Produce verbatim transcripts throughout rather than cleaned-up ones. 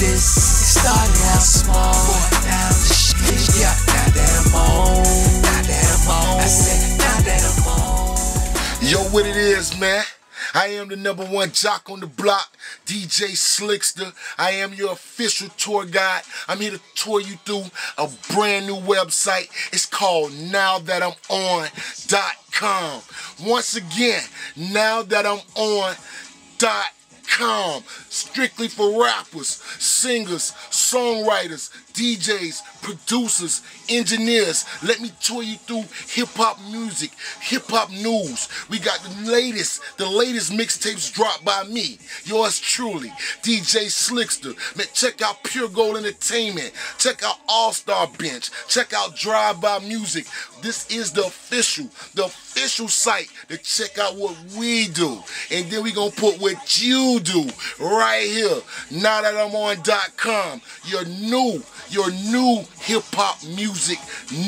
this. It started out small, four thousand shit. Yeah, now that I'm on, now that I'm on, I said, now that I'm on. Yo, what it is, man? I am the number one jock on the block, D J Slickster. I am your official tour guide. I'm here to tour you through a brand new website. It's called now that I'm on dot com. Once again, now that I'm on dot com. Strictly for rappers, singers, songwriters, D Js, producers, engineers. Let me tour you through hip-hop music, hip-hop news. We got the latest, the latest mixtapes dropped by me, yours truly, D J Slickster. Man, check out Pure Gold Entertainment. Check out All Star Bench. Check out Drive By Music. This is the official, the official site to check out what we do. And then we gonna put what you do right here. now that I'm on dot com. Your new, your new hip-hop music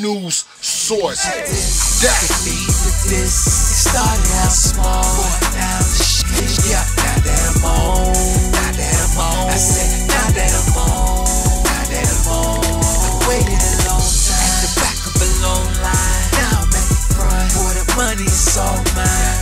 news source. Hey. That me with this. It started out small, but now the shit. Yeah, now that I'm on, now that I'm on, I said, now that I'm on, now that I'm on. I waited a long time at the back of a long line. Now I'm at the front, for the money is all mine.